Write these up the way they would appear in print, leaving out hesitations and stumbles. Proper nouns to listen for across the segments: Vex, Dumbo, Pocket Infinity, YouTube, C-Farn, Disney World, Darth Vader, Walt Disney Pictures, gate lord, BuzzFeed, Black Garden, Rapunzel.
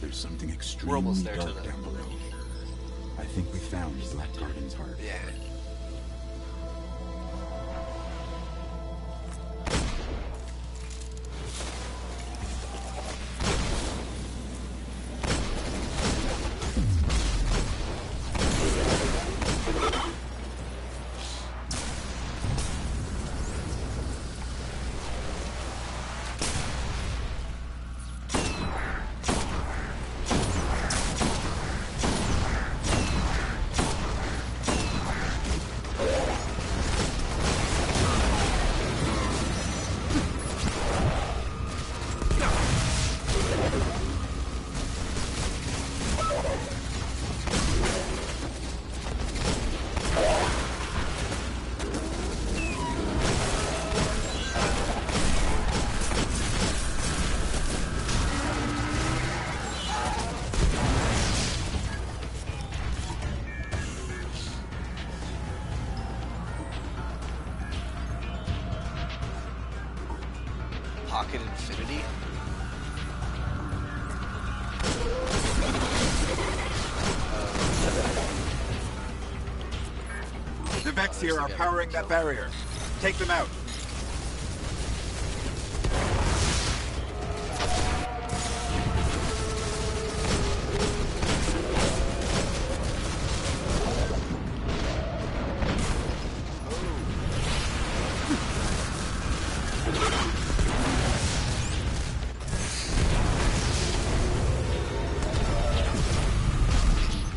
There's something extremely dark down the road. I think we found Black Garden's heart. Yeah. Pocket Infinity. The Vex here are powering that barrier. Take them out.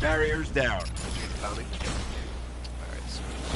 Barriers down. All right, so.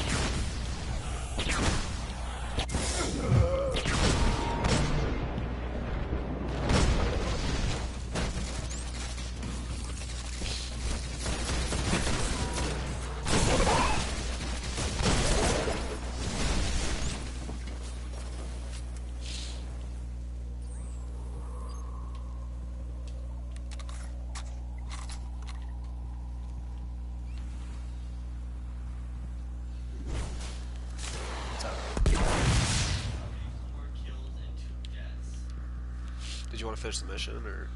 Did you want to finish the mission, or...?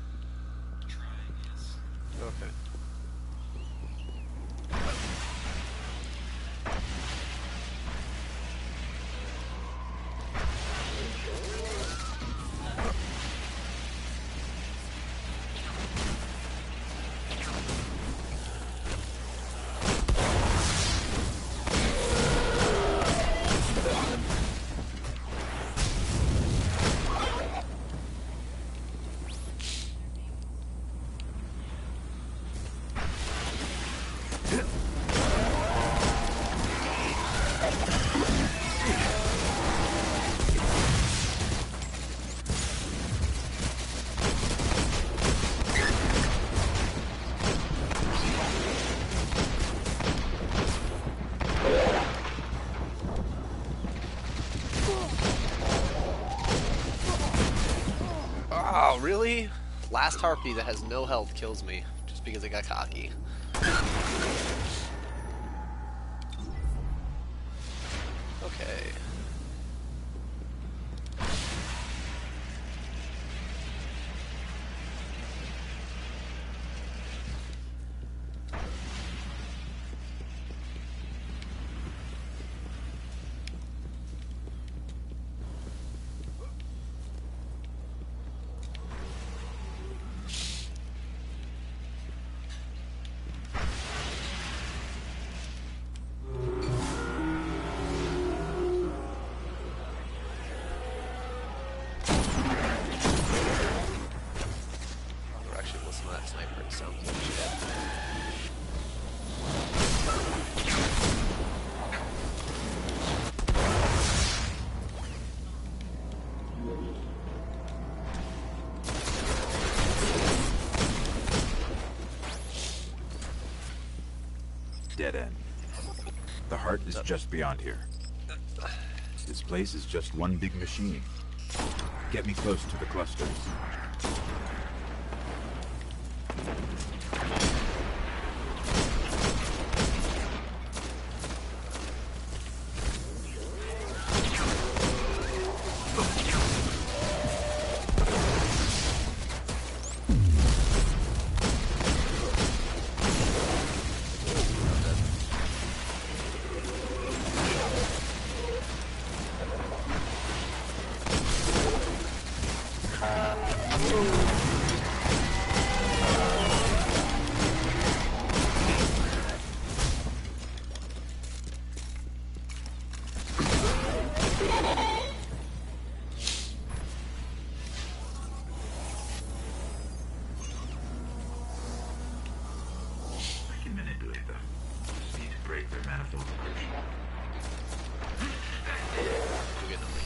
Trying, yes. Okay. Oh, really? Last harpy that has no health kills me just because it got cocky. Okay. Dead end. The heart is just beyond here. This place is just one big machine. Get me close to the clusters. manifold.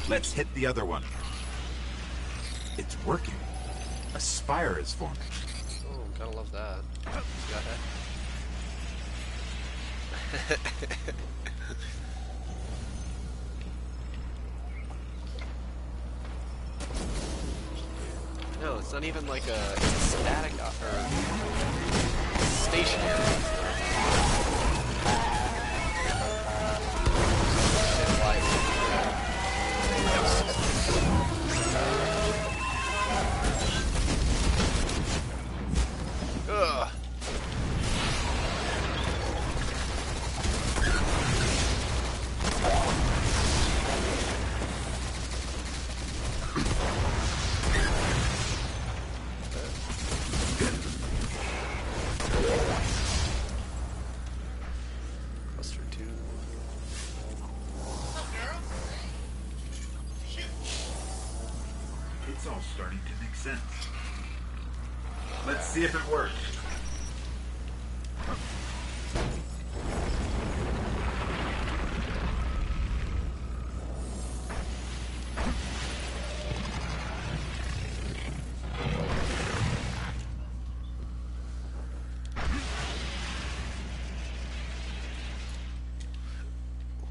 Let's hit the other one. It's working. A spire is forming. Oh, gotta love that. Got it. No, it's not even like a static or stationary. Ugh.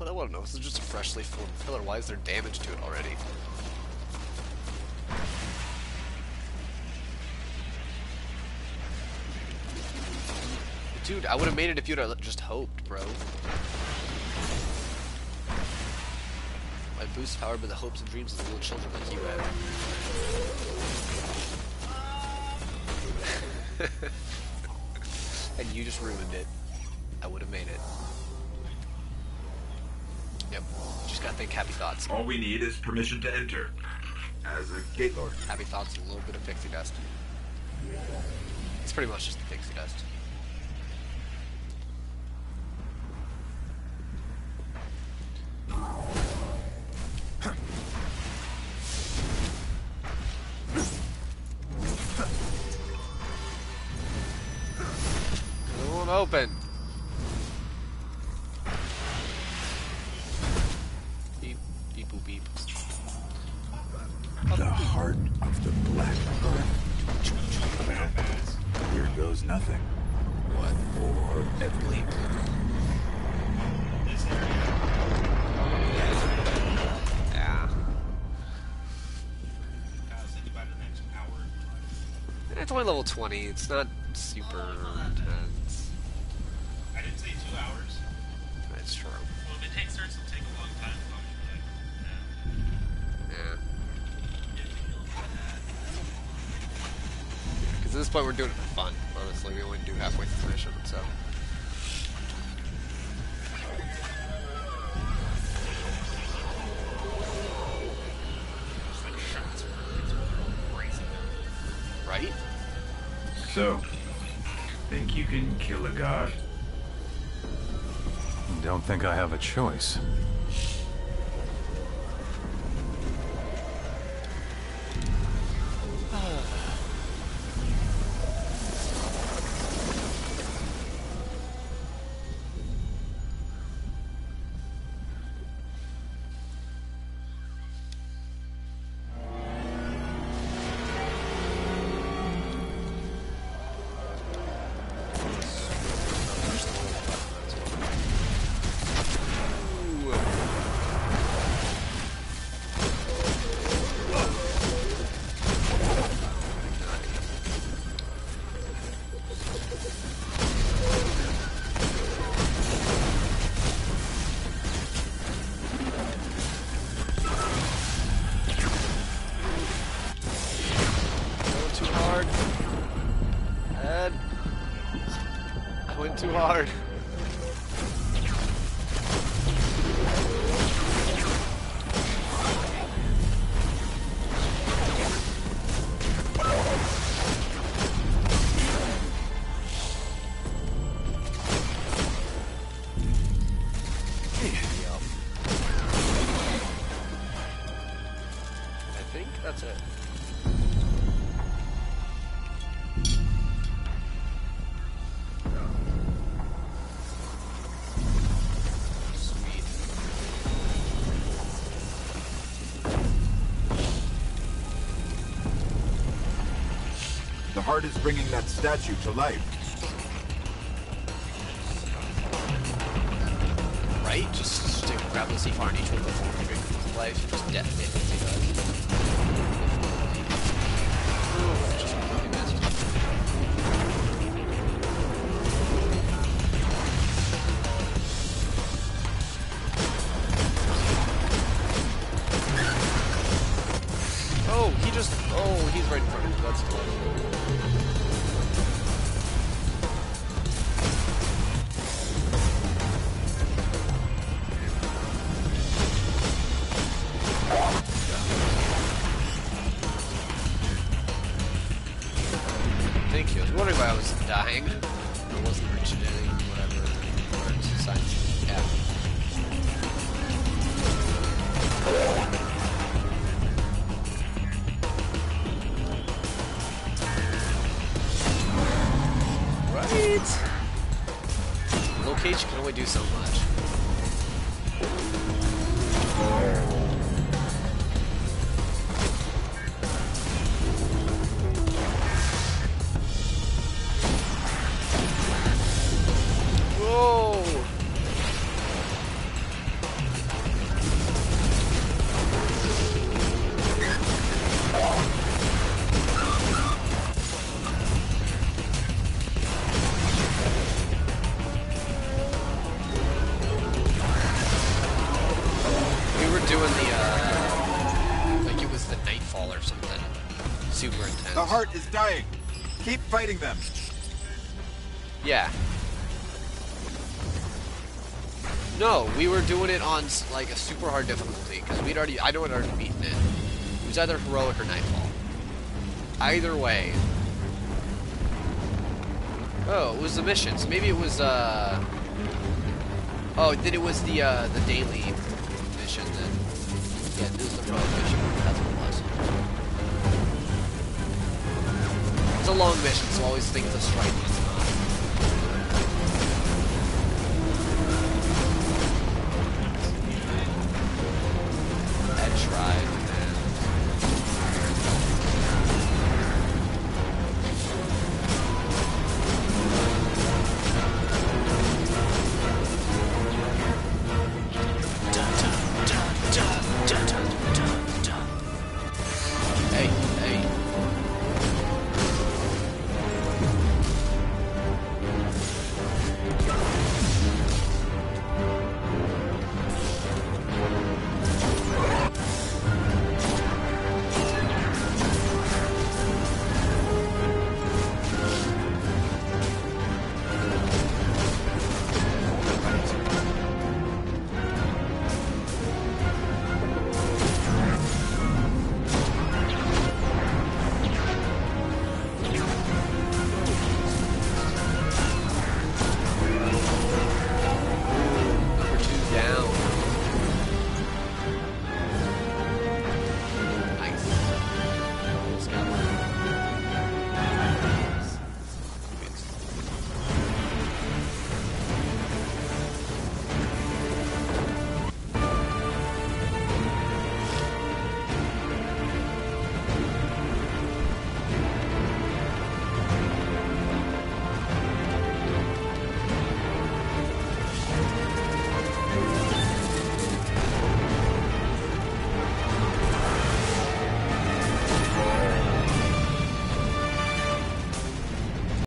I don't know, this is just a freshly formed pillar. Why is there damage to it already? Dude, I would have made it if you'd have just hoped, bro. I boost power by the hopes and dreams of little children like you had. And you just ruined it. I would have made it. Yep, just gotta think happy thoughts. All we need is permission to enter as a gate lord. Happy thoughts and a little bit of pixie dust. It's pretty much just the pixie dust. Don't open. Level 20, it's not super intense. I didn't say 2 hours. That's true. Well, if it takes starts, it'll take a long time. Yeah. Because at this point, we're doing it for fun. Honestly, we only do halfway through the mission, so. So, think you can kill a god? Don't think I have a choice. heart is bringing that statue to life. Right? Just stick grab the C-Farn, each one of the 400 for life, just death it. Just really massive. Oh, he's right in front of me. That's tough. Thank you. I was wondering why I was dying. I wasn't reaching any whatever signs happened. Cage can only do so much. Whoa! Super intense. The heart is dying. Keep fighting them. Yeah. No, we were doing it on like a super hard difficulty because we'd already, I know I'd already beaten it. It was either heroic or nightfall. Either way. Oh, it was the missions. Maybe it was oh, then it was the daily mission then. Yeah, this is the heroic mission. That's what it was. It's a long mission, so always think of the strike.